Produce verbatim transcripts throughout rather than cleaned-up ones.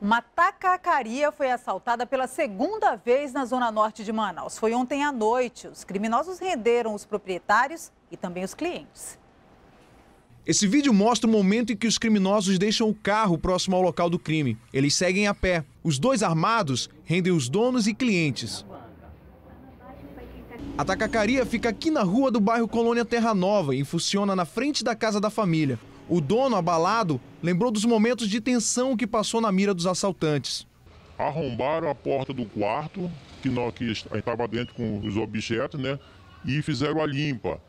Uma tacacaria foi assaltada pela segunda vez na zona norte de Manaus. Foi ontem à noite. Os criminosos renderam os proprietários e também os clientes. Esse vídeo mostra o momento em que os criminosos deixam o carro próximo ao local do crime. Eles seguem a pé. Os dois armados rendem os donos e clientes. A tacacaria fica aqui na rua do bairro Colônia Terra Nova e funciona na frente da casa da família. O dono, abalado, lembrou dos momentos de tensão que passou na mira dos assaltantes. Arrombaram a porta do quarto, que nós que estava dentro com os objetos, né? E fizeram a limpa.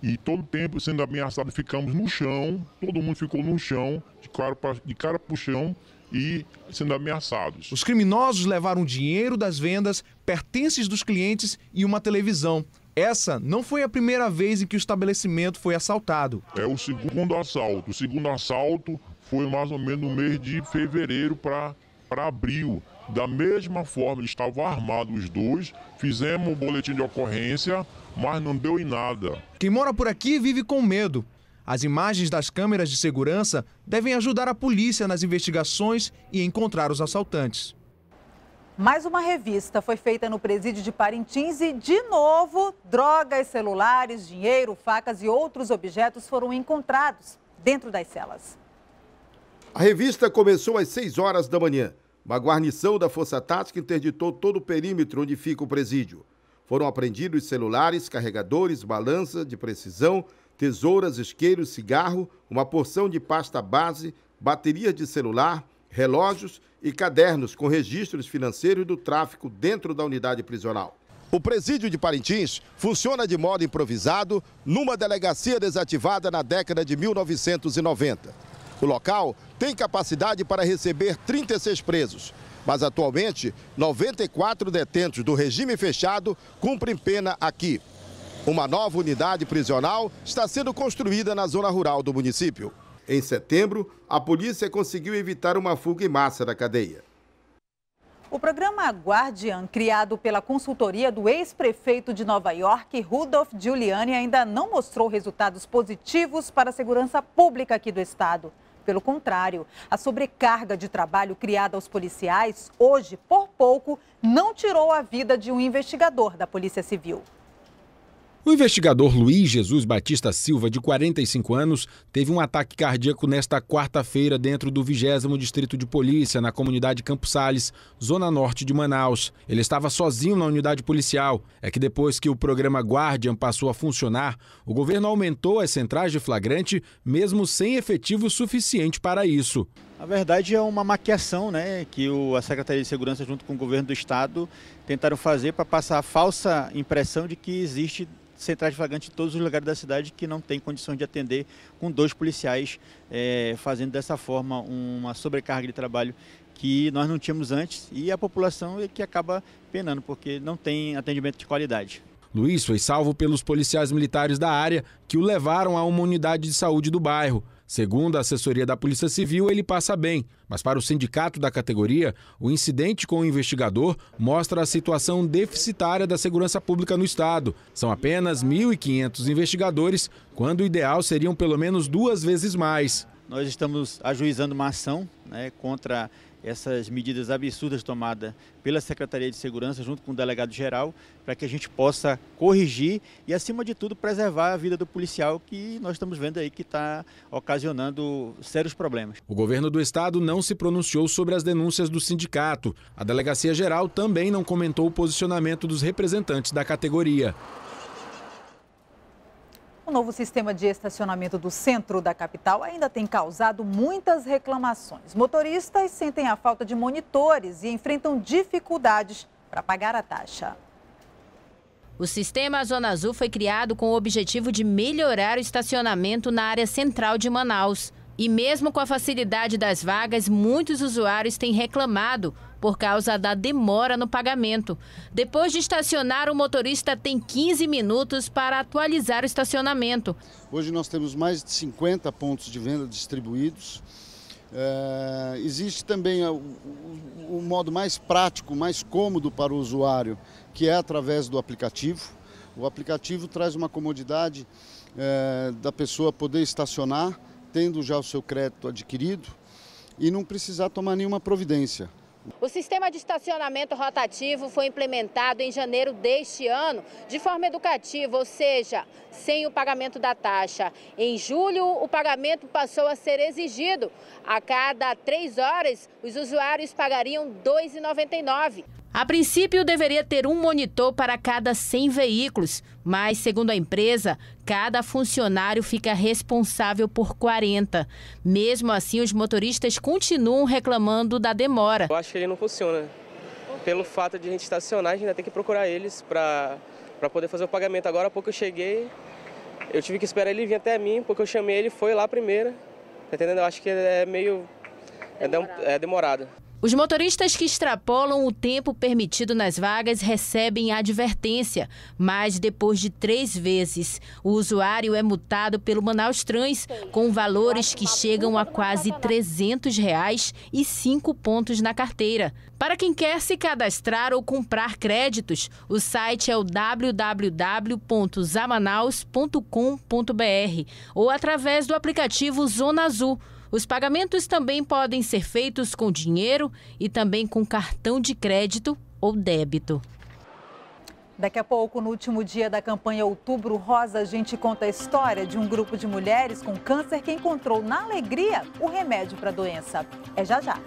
E todo o tempo, sendo ameaçado, ficamos no chão, todo mundo ficou no chão, de cara para de cara para o chão e sendo ameaçados. Os criminosos levaram dinheiro das vendas, pertences dos clientes e uma televisão. Essa não foi a primeira vez em que o estabelecimento foi assaltado. É o segundo assalto. O segundo assalto foi mais ou menos no mês de fevereiro para abril. Da mesma forma, eles estavam armados os dois, fizemos um boletim de ocorrência, mas não deu em nada. Quem mora por aqui vive com medo. As imagens das câmeras de segurança devem ajudar a polícia nas investigações e encontrar os assaltantes. Mais uma revista foi feita no presídio de Parintins e, de novo, drogas, celulares, dinheiro, facas e outros objetos foram encontrados dentro das celas. A revista começou às seis horas da manhã. Uma guarnição da Força Tática interditou todo o perímetro onde fica o presídio. Foram apreendidos celulares, carregadores, balança de precisão, tesouras, isqueiros, cigarro, uma porção de pasta base, baterias de celular, relógios e cadernos com registros financeiros do tráfico dentro da unidade prisional. O presídio de Parintins funciona de modo improvisado numa delegacia desativada na década de mil novecentos e noventa. O local tem capacidade para receber trinta e seis presos, mas atualmente noventa e quatro detentos do regime fechado cumprem pena aqui. Uma nova unidade prisional está sendo construída na zona rural do município. Em setembro, a polícia conseguiu evitar uma fuga em massa da cadeia. O programa Guardian, criado pela consultoria do ex-prefeito de Nova York, Rudolph Giuliani, ainda não mostrou resultados positivos para a segurança pública aqui do estado. Pelo contrário, a sobrecarga de trabalho criada aos policiais, hoje, por pouco, não tirou a vida de um investigador da Polícia Civil. O investigador Luiz Jesus Batista Silva, de quarenta e cinco anos, teve um ataque cardíaco nesta quarta-feira dentro do vigésimo Distrito de Polícia, na comunidade Campos Sales, zona norte de Manaus. Ele estava sozinho na unidade policial. É que depois que o programa Guardian passou a funcionar, o governo aumentou as centrais de flagrante, mesmo sem efetivo suficiente para isso. Na verdade, é uma maquiação, né, que a Secretaria de Segurança, junto com o governo do estado, tentaram fazer para passar a falsa impressão de que existe centrais de flagrante em todos os lugares da cidade, que não tem condições de atender, com dois policiais é, fazendo dessa forma uma sobrecarga de trabalho que nós não tínhamos antes, e a população é que acaba penando, porque não tem atendimento de qualidade. Luiz foi salvo pelos policiais militares da área, que o levaram a uma unidade de saúde do bairro. Segundo a assessoria da Polícia Civil, ele passa bem, mas para o sindicato da categoria, o incidente com o investigador mostra a situação deficitária da segurança pública no estado. São apenas mil e quinhentos investigadores, quando o ideal seriam pelo menos duas vezes mais. Nós estamos ajuizando uma ação, né, contra essas medidas absurdas tomadas pela Secretaria de Segurança, junto com o delegado-geral, para que a gente possa corrigir e, acima de tudo, preservar a vida do policial, que nós estamos vendo aí que está ocasionando sérios problemas. O governo do estado não se pronunciou sobre as denúncias do sindicato. A delegacia-geral também não comentou o posicionamento dos representantes da categoria. O novo sistema de estacionamento do centro da capital ainda tem causado muitas reclamações. Motoristas sentem a falta de monitores e enfrentam dificuldades para pagar a taxa. O sistema Zona Azul foi criado com o objetivo de melhorar o estacionamento na área central de Manaus. E mesmo com a facilidade das vagas, muitos usuários têm reclamado por causa da demora no pagamento. Depois de estacionar, o motorista tem quinze minutos para atualizar o estacionamento. Hoje nós temos mais de cinquenta pontos de venda distribuídos. É, existe também o, o, o modo mais prático, mais cômodo para o usuário, que é através do aplicativo. O aplicativo traz uma comodidade, é, da pessoa poder estacionar, tendo já o seu crédito adquirido. e não precisar tomar nenhuma providência. O sistema de estacionamento rotativo foi implementado em janeiro deste ano de forma educativa, ou seja, sem o pagamento da taxa. Em julho, o pagamento passou a ser exigido. A cada três horas, os usuários pagariam dois reais e noventa e nove centavos. A princípio, deveria ter um monitor para cada cem veículos, mas, segundo a empresa, cada funcionário fica responsável por quarenta. Mesmo assim, os motoristas continuam reclamando da demora. Eu acho que ele não funciona. Pelo fato de a gente estacionar, a gente ainda tem que procurar eles para para poder fazer o pagamento. Agora há pouco eu cheguei, eu tive que esperar ele vir até mim, porque eu chamei ele, foi lá primeiro. Tá entendendo? Eu acho que é meio demorado. É demorado. Os motoristas que extrapolam o tempo permitido nas vagas recebem advertência, mas depois de três vezes. O usuário é multado pelo Manaus Trans, com valores que chegam a quase trezentos reais e cinco pontos na carteira. Para quem quer se cadastrar ou comprar créditos, o site é o w w w ponto zamanaus ponto com ponto b r ou através do aplicativo Zona Azul. Os pagamentos também podem ser feitos com dinheiro e também com cartão de crédito ou débito. Daqui a pouco, no último dia da campanha Outubro Rosa, a gente conta a história de um grupo de mulheres com câncer que encontrou na alegria o remédio para a doença. É já já.